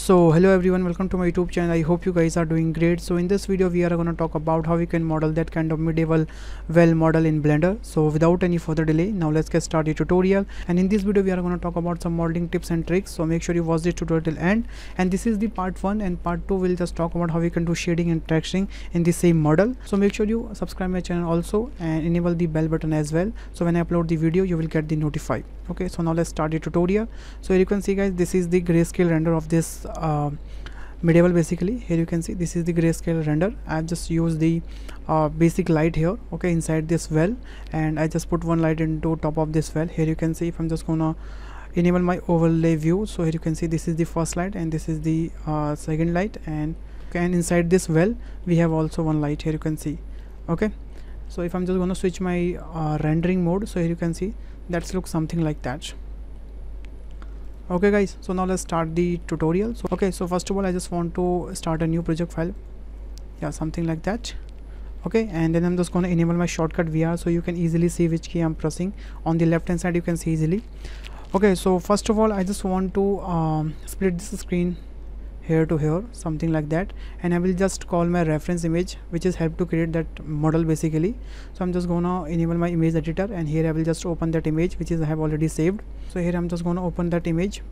So hello everyone, welcome to my YouTube channel. I hope you guys are doing great. So in this video we are going to talk about how we can model that kind of medieval well model in Blender. So without any further delay, now let's get started tutorial. And in this video we are going to talk about some modeling tips and tricks, so make sure you watch this tutorial till end. And this is the part 1, and part 2 will just talk about how we can do shading and texturing in the same model. So make sure you subscribe my channel also and enable the bell button as well, so when I upload the video you will get the notify. Okay, so now let's start the tutorial. So here you can see guys, this is the grayscale render of this medieval. Basically here you can see this is the grayscale render. I've just used the basic light here, okay, inside this well, and I just put one light into top of this well. Here you can see, if I'm just gonna enable my overlay view, so here you can see this is the first light and this is the second light, and inside this well we have also one light. Here you can see, okay. So if I'm just gonna switch my rendering mode, so here you can see that looks something like that. Okay guys, so now let's start the tutorial. So okay, so first of all I just want to start a new project file, yeah, something like that. Okay, and then I'm just going to enable my shortcut VR, so you can easily see which key I'm pressing on the left hand side, you can see easily. Okay, so first of all I just want to split this screen here to here, something like that, and I will just call my reference image, which is helped to create that model basically. So I'm just gonna enable my image editor, and here I will just open that image which is I have already saved. So here I'm just gonna open that image.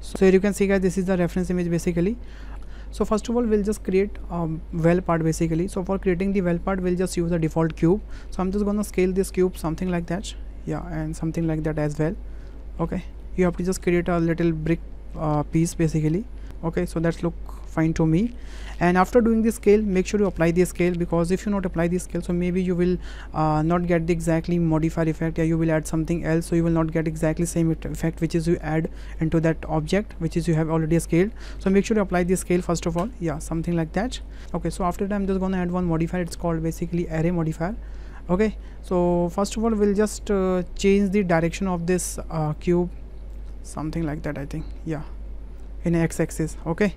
So here you can see guys, this is the reference image basically. So first of all we'll just create a well part basically. So for creating the well part we'll just use the default cube. So I'm just gonna scale this cube something like that, yeah, and something like that as well. Okay, you have to just create a little brick piece basically. Okay, so that's look fine to me. And after doing the scale, make sure you apply the scale, because if you not apply the scale, so maybe you will not get the exactly modifier effect, or you will add something else, so you will not get exactly same effect which is you add into that object which is you have already scaled. So make sure you apply the scale first of all, yeah, something like that. Okay, so after that I'm just gonna add one modifier, it's called basically array modifier. Okay, so first of all we'll just change the direction of this cube, something like that I think, yeah, in x-axis. Okay,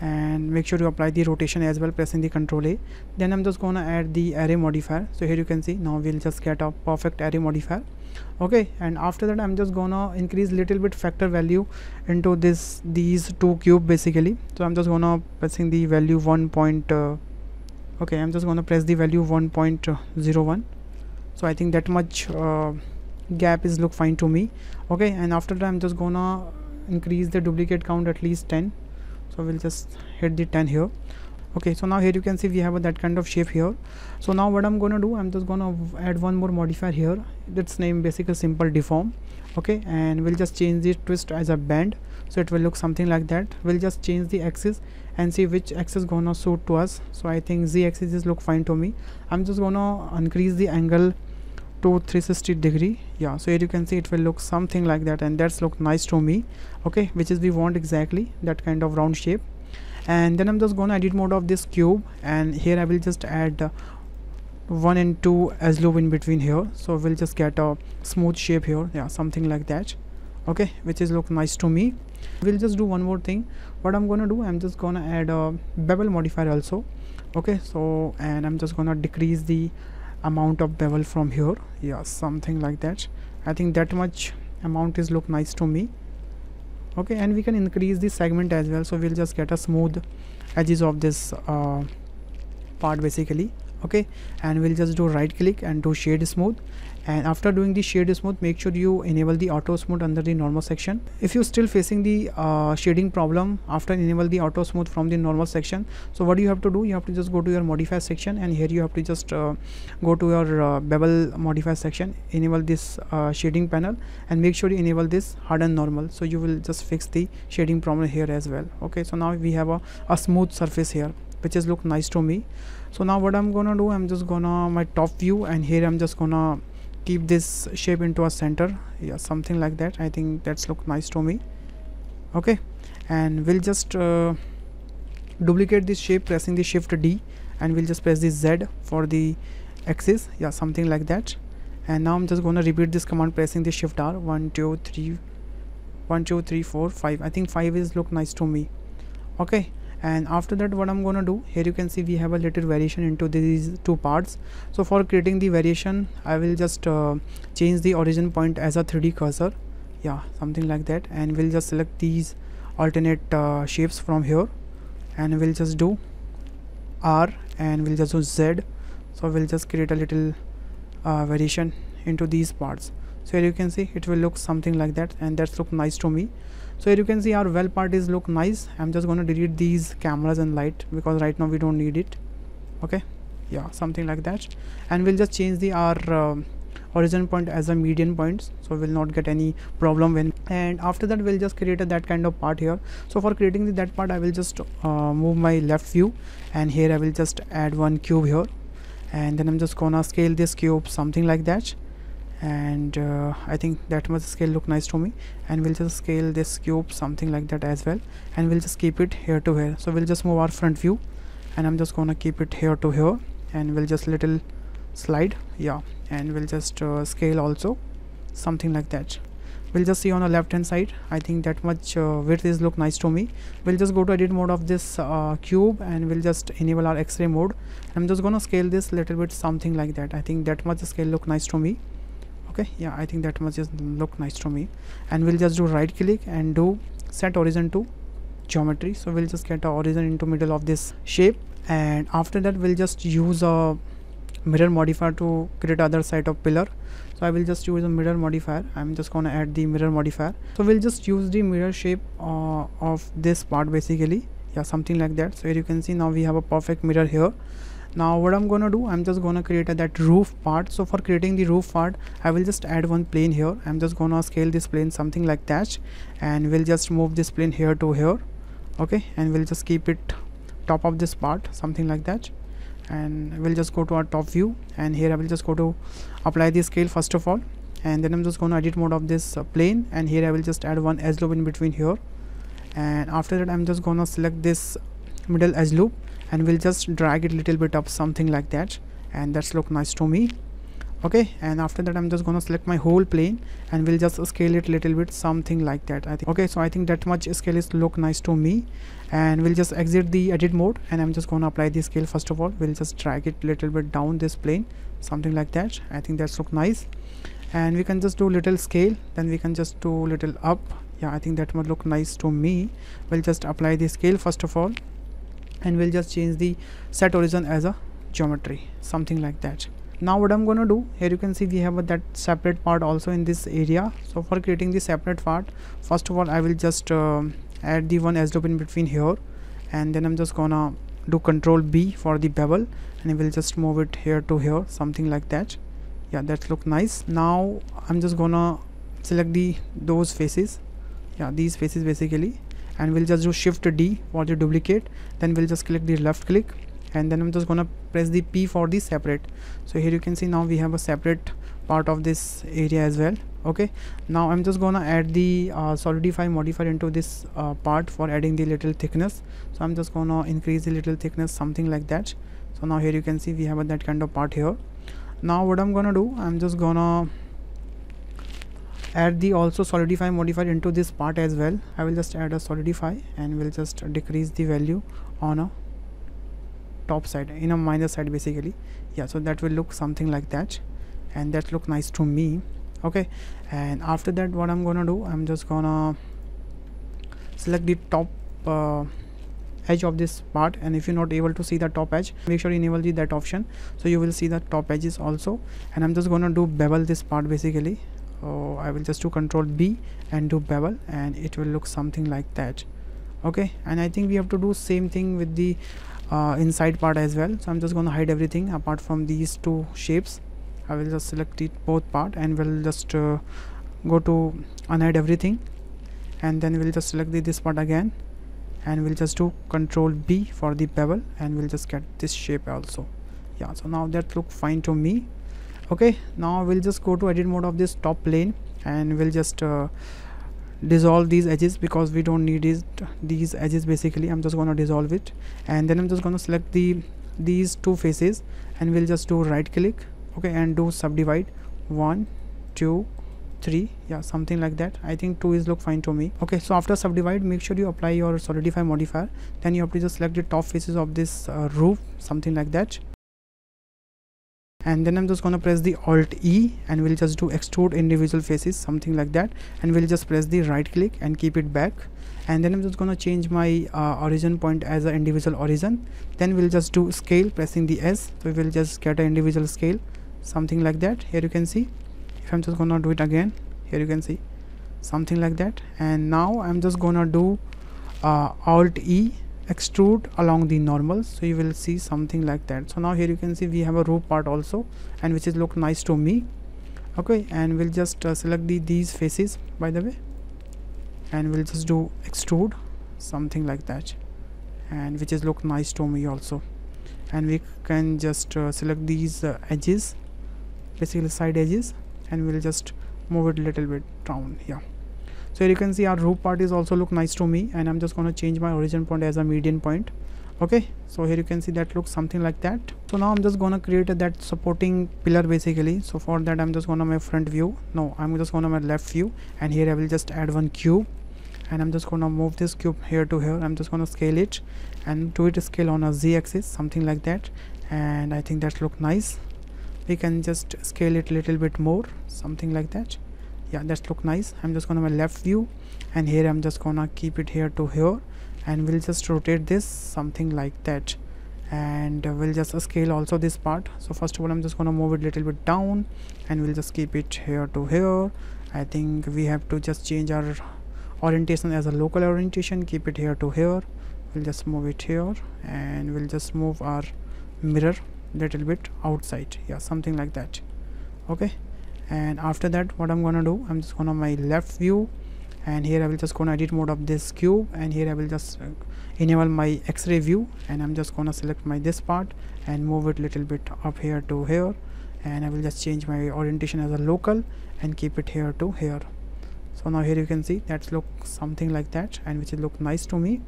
and make sure you apply the rotation as well, pressing the Control A. Then I'm just gonna add the array modifier. So here you can see, now we'll just get a perfect array modifier. Okay, and after that I'm just gonna increase little bit factor value into this these two cube basically. So I'm just gonna pressing the value 1. Okay, I'm just gonna press the value 1.01. So I think that much gap is look fine to me. Okay, and after that I'm just gonna increase the duplicate count at least 10, so we'll just hit the 10 here. Okay, so now here you can see we have that kind of shape here. So now what I'm gonna do, I'm just gonna add one more modifier here, that's name basically simple deform. Okay, and we'll just change the twist as a bend, so it will look something like that. We'll just change the axis and see which axis gonna suit to us. So I think Z axis is look fine to me. I'm just gonna increase the angle to 360 degree, yeah, so here you can see it will look something like that, and that's look nice to me. Okay, which is we want exactly that kind of round shape. And then I'm just gonna edit mode of this cube, and here I will just add 1 and 2 as loop in between here, so we'll just get a smooth shape here, yeah, something like that. Okay, which is look nice to me. We'll just do one more thing. What I'm gonna do, I'm just gonna add a bevel modifier also. Okay, so and I'm just gonna decrease the amount of bevel from here, yeah, something like that. I think that much amount is look nice to me. Okay, and we can increase the segment as well, so we'll just get a smooth edges of this part basically. Okay, and we'll just do right click and do shade smooth, and after doing the shade smooth make sure you enable the auto smooth under the normal section. If you're still facing the shading problem after enable the auto smooth from the normal section, so what you have to do, you have to just go to your modifier section, and here you have to just go to your bevel modifier section, enable this shading panel, and make sure you enable this harden normal, so you will just fix the shading problem here as well. Okay, so now we have a smooth surface here, which is look nice to me. So now what I'm gonna do, I'm just gonna my top view, and here I'm just gonna keep this shape into a center, yeah, something like that. I think that's look nice to me. Okay, and we'll just duplicate this shape, pressing the shift D, and we'll just press the Z for the axis, yeah, something like that. And now I'm just gonna repeat this command, pressing the shift R. 1 2 3 1 2 3 4 5, I think 5 is look nice to me. Okay, and after that what I'm gonna do, here you can see we have a little variation into these two parts. So for creating the variation I will just change the origin point as a 3D cursor, yeah, something like that. And we'll just select these alternate shapes from here, and we'll just do R and we'll just do Z. So we'll just create a little variation into these parts. So here you can see it will look something like that, and that's look nice to me. So here you can see our well part is look nice. I'm just going to delete these cameras and light because right now we don't need it. Okay, yeah, something like that. And we'll just change the our origin point as a median point, so we'll not get any problem when. And after that we'll just create that kind of part here. So for creating that part, I will just move my left view, and here I will just add one cube here, and then I'm just gonna scale this cube something like that. And I think that much scale look nice to me. And we'll just scale this cube something like that as well, and we'll just keep it here to here. So we'll just move our front view, and I'm just gonna keep it here to here, and we'll just little slide, yeah, and we'll just scale also something like that. We'll just see on the left hand side, I think that much width is look nice to me. We'll just go to edit mode of this cube, and we'll just enable our x-ray mode. I'm just gonna scale this little bit something like that. I think that much scale look nice to me. Okay, yeah, I think that much is look nice to me. And we'll just do right click and do set origin to geometry. So we'll just get our origin into middle of this shape, and after that we'll just use a mirror modifier to create other side of pillar. So I will just use a mirror modifier. I'm just gonna add the mirror modifier. So we'll just use the mirror shape of this part basically, yeah, something like that. So here you can see now we have a perfect mirror here. Now what I'm gonna do, I'm just gonna create that roof part. So for creating the roof part, I will just add one plane here. I'm just gonna scale this plane something like that, and we'll just move this plane here to here. Okay, and we'll just keep it top of this part something like that. And we'll just go to our top view, and here I will just go to apply the scale first of all, and then I'm just going to edit mode of this plane, and here I will just add one edge loop in between here. And after that I'm just going to select this middle edge loop, and we'll just drag it little bit up something like that, and that's look nice to me. Okay, and after that I'm just going to select my whole plane, and we'll just scale it little bit something like that, I think. Okay, so I think that much scale is look nice to me. And we'll just exit the edit mode, and I'm just going to apply the scale first of all. We'll just drag it little bit down this plane something like that. I think that's look nice. And we can just do little scale, then we can just do little up. Yeah, I think that would look nice to me. We'll just apply the scale first of all, and we'll just change the set origin as a geometry something like that. Now what I'm gonna do, here you can see we have that separate part also in this area. So for creating the separate part, first of all I will just add the one edge loop in between here, and then I'm just gonna do Control B for the bevel, and I will just move it here to here something like that. Yeah, that look nice. Now I'm just gonna select those faces, yeah, these faces basically, and we'll just do Shift D for the duplicate, then we'll just click the left click, and then I'm just gonna press the P for the separate. So here you can see now we have a separate part of this area as well. Okay, now I'm just gonna add the solidify modifier into this part for adding the little thickness. So I'm just gonna increase the little thickness something like that. So now here you can see we have that kind of part here. Now what I'm gonna do, I'm just gonna add the also solidify modifier into this part as well. I will just add a solidify, and we'll just decrease the value on a top side, in a minus side basically, yeah. So that will look something like that, and that look nice to me. Okay, and after that what I'm gonna do, I'm just gonna select the top edge of this part, and if you're not able to see the top edge, make sure you enable that option, so you will see the top edges also. And I'm just gonna do bevel this part basically. So I will just do Control B and do bevel, and it will look something like that. Okay, and I think we have to do same thing with the inside part as well. So I'm just going to hide everything apart from these two shapes. I will just select it both part, and we'll just go to unhide everything, and then we'll just select this part again, and we'll just do Control B for the bevel, and we'll just get this shape also. Yeah, so now that look fine to me. Okay, now we'll just go to edit mode of this top plane, and we'll just dissolve these edges because we don't need these edges basically. I'm just going to dissolve it, and then I'm just going to select these two faces, and we'll just do right click, okay, and do subdivide 1, 2, 3, yeah, something like that. I think 2 is look fine to me. Okay, so after subdivide, make sure you apply your solidify modifier, then you have to just select the top faces of this roof something like that, and then I'm just gonna press the Alt E and we'll just do extrude individual faces, something like that, and we'll just press the right click and keep it back. And then I'm just gonna change my origin point as an individual origin. Then we'll just do scale, pressing the S, so we will just get an individual scale, something like that. Here you can see, if I'm just gonna do it again, here you can see something like that. And now I'm just gonna do Alt E, extrude along the normal, so you will see something like that. So now here you can see we have a row part also, and which is look nice to me. Okay, and we'll just select these faces, by the way, and we'll just do extrude, something like that, and which is look nice to me also. And we can just select these edges, basically side edges, and we'll just move it little bit down here. So here you can see our roof part is also look nice to me, and I'm just going to change my origin point as a median point. Okay, so here you can see that looks something like that. So now I'm just going to create that supporting pillar basically. So for that I'm just going to my front view, no, I'm just going to my left view, and here I will just add one cube, and I'm just going to move this cube here to here. I'm just going to scale it and do it scale on a z-axis, something like that, and I think that looks nice. We can just scale it a little bit more, something like that. Yeah, that look nice. I'm just gonna my left view, and here I'm just gonna keep it here to here, and we'll just rotate this, something like that, and we'll just scale also this part. So first of all I'm just gonna move it a little bit down, and we'll just keep it here to here. I think we have to just change our orientation as a local orientation, keep it here to here. We'll just move it here, and we'll just move our mirror little bit outside, yeah, something like that. Okay, and after that what I'm gonna do, I'm just gonna my left view, and here I will just gonna edit mode of this cube, and here I will just enable my x-ray view, and I'm just gonna select my this part and move it little bit up here to here, and I will just change my orientation as a local and keep it here to here. So now here you can see that looks something like that, and which look nice to me.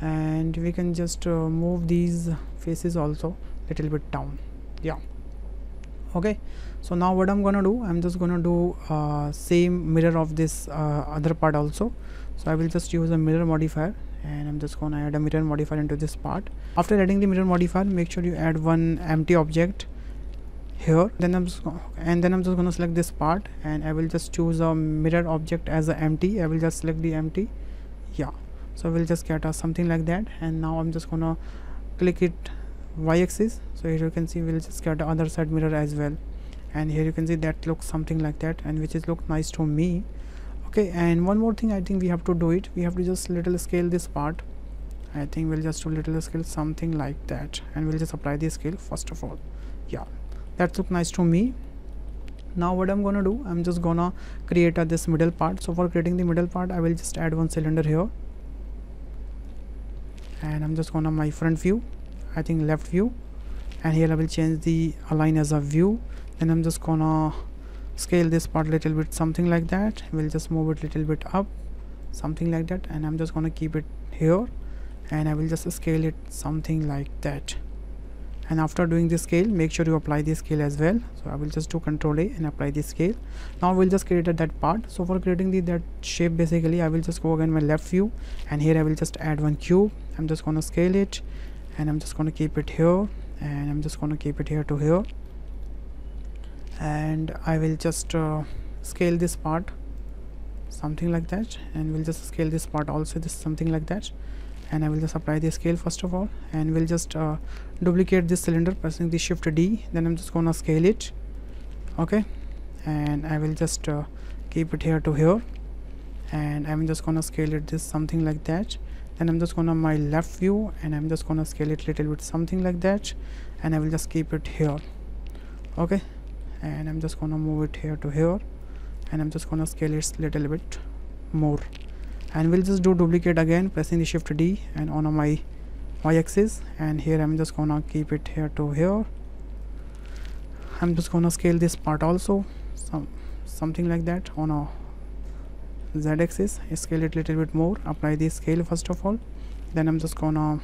And we can just move these faces also little bit down, yeah. Okay, so now what I'm gonna do, I'm just gonna do same mirror of this other part also. So I will just use a mirror modifier, and I'm just gonna add a mirror modifier into this part. After adding the mirror modifier, make sure you add one empty object here. Then I'm just gonna select this part, and I will just choose a mirror object as a empty. I will just select the empty, yeah. So we'll just get something like that, and now I'm just gonna click it y-axis. So here you can see we'll just get the other side mirror as well, and here you can see that looks something like that, and which is look nice to me. Okay, and one more thing I think we have to do it, we have to just little scale this part. I think we'll just do little scale, something like that, and we'll just apply the scale first of all. Yeah, that look nice to me. Now what I'm gonna do, I'm just gonna create this middle part. So for creating the middle part, I will just add one cylinder here, and I'm just gonna my front view, I think left view, and here I will change the align as a view. Then I'm just gonna scale this part little bit, something like that. We'll just move it little bit up, something like that, and I'm just gonna keep it here, and I will just scale it something like that. And after doing the scale, make sure you apply the scale as well. So I will just do Ctrl A and apply the scale. Now we'll just create that part. So for creating that shape basically, I will just go again my left view, and here I will just add one cube. I'm just gonna scale it, and I'm just gonna keep it here, and I'm just gonna keep it here to here, and I will just scale this part, something like that, and we'll just scale this part also, this something like that, and I will just apply the scale first of all, and we'll just duplicate this cylinder, pressing the Shift D. Then I'm just gonna scale it, okay, and I will just keep it here to here, and I'm just gonna scale it this something like that. Then I'm just gonna my left view, and I'm just gonna scale it little bit, something like that, and I will just keep it here. Okay, and I'm just gonna move it here to here, and I'm just gonna scale it little bit more, and we'll just do duplicate again, pressing the Shift D and on my y-axis, and here I'm just gonna keep it here to here. I'm just gonna scale this part also, something like that, on a z-axis, scale it little bit more, apply the scale first of all. Then I'm just gonna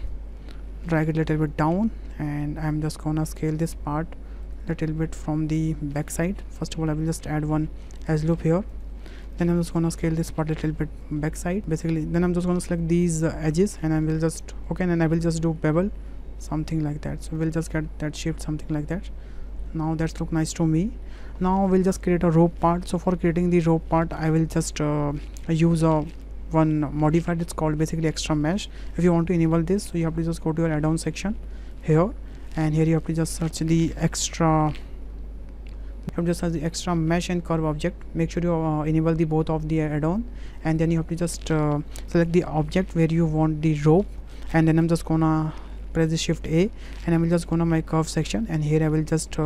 drag it little bit down, and I'm just gonna scale this part little bit from the back side. First of all I will just add one edge loop here, then I'm just gonna scale this part little bit back side basically. Then I'm just gonna select these edges, and I will just okay, and I will just do bevel, something like that. So we'll just get that shape, something like that. Now that's look nice to me. Now we'll just create a rope part. So for creating the rope part, I will just use a one modified, it's called basically extra mesh. If you want to enable this, so you have to just go to your add-on section here, and here you have to just search the extra mesh and curve object. Make sure you enable the both of the add-on, and then you have to just select the object where you want the rope, and then I'm just gonna press the shift A, and I will just go to my curve section, and here I will just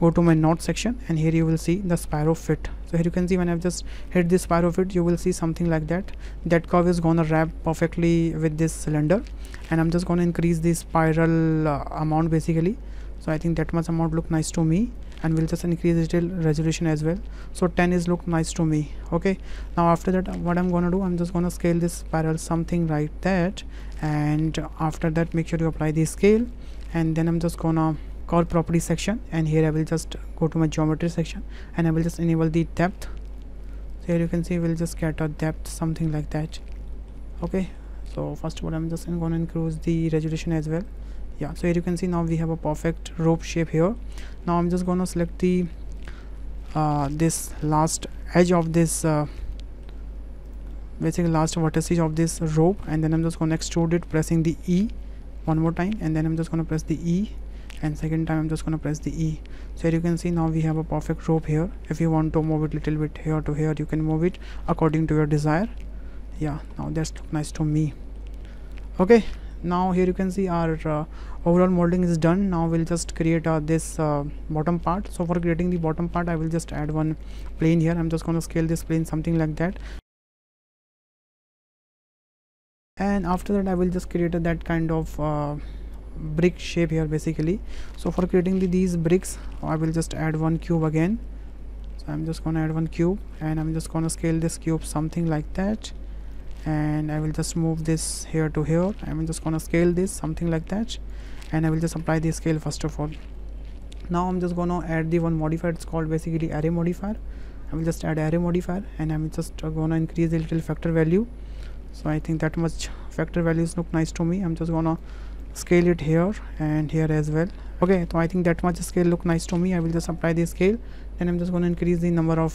go to my knot section, and here you will see the spiral fit. So here you can see when I've just hit this spiral fit, you will see something like that. That curve is gonna wrap perfectly with this cylinder, and I'm just gonna increase the spiral amount basically. So I think that much amount look nice to me, and we'll just increase the resolution as well. So 10 is look nice to me. Okay, now after that what I'm gonna do, I'm just gonna scale this spiral something like that, and after that make sure you apply the scale, and then I'm just gonna call property section, and here I will just go to my geometry section, and I will just enable the depth. So here you can see we'll just get a depth something like that. Okay, so first of all I'm just gonna increase the resolution as well. Yeah, so here you can see now we have a perfect rope shape here. Now I'm just gonna select the this last edge of this basically last vertices of this rope, and then I'm just gonna extrude it pressing the E one more time, and then I'm just gonna press the E, and second time I'm just gonna press the E. So here you can see now we have a perfect rope here. If you want to move it little bit here to here, you can move it according to your desire. Yeah, now that's nice to me. Okay, now here you can see our overall molding is done. Now we'll just create this bottom part. So for creating the bottom part, I will just add one plane here. I'm just going to scale this plane something like that, and after that I will just create that kind of brick shape here basically. So for creating these bricks, I will just add one cube again. So I'm just going to add one cube, and I'm just going to scale this cube something like that, and I will just move this here to here. I'm just gonna scale this something like that, and I will just apply the scale first of all. Now I'm just gonna add the one modifier, it's called basically array modifier. I will just add array modifier, and I'm just gonna increase the little factor value. So I think that much factor values look nice to me. I'm just gonna scale it here and here as well. Okay, so I think that much scale look nice to me. I will just apply the scale, and I'm just gonna increase the number of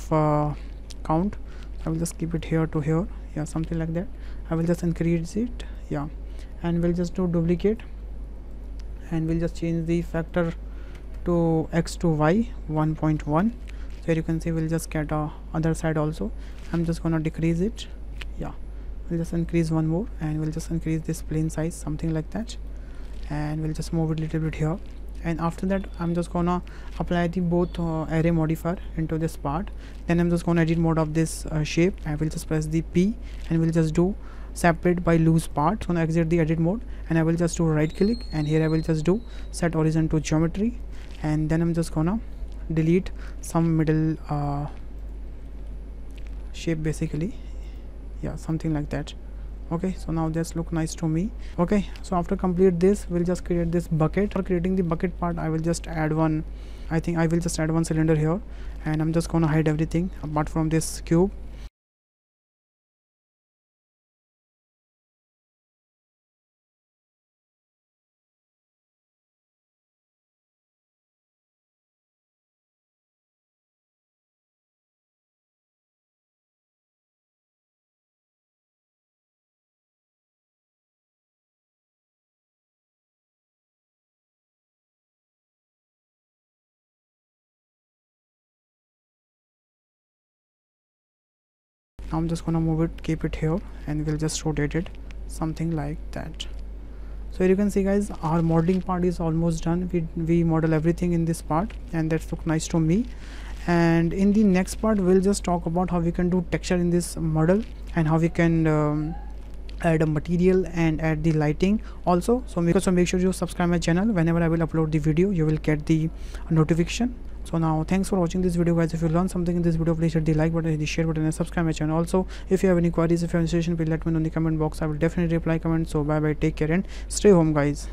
count. I will just keep it here to here, yeah, something like that. I will just increase it, yeah, and we'll just do duplicate, and we'll just change the factor to x to y 1.1. So here you can see we'll just get other side also. I'm just gonna decrease it, yeah, we'll just increase one more, and we'll just increase this plane size something like that, and we'll just move it a little bit here. And after that I'm just gonna apply the both array modifier into this part. Then I'm just gonna edit mode of this shape. I will just press the P, and we'll just do separate by loose part. So now exit the edit mode, and I will just do right click, and here I will just do set origin to geometry, and then I'm just gonna delete some middle shape basically, yeah, something like that. Okay, so now this look nice to me. Okay, so after complete this, we'll just create this bucket. For creating the bucket part, I will just add one, I think I will just add one cylinder here, and I'm just gonna hide everything apart from this cube. Now I'm just gonna move it, keep it here, and we'll just rotate it something like that. So here you can see guys, our modeling part is almost done. We model everything in this part, and that look nice to me. And in the next part we'll just talk about how we can do texture in this model, and how we can add a material and add the lighting also. So make sure you subscribe my channel. Whenever I will upload the video, you will get the notification. So now thanks for watching this video guys. If you learned something in this video, please hit the like button, hit the share button, and subscribe my channel. Also, if you have any queries, if you have any suggestion, please let me know in the comment box. I will definitely reply comments. So bye bye, take care, and stay home guys.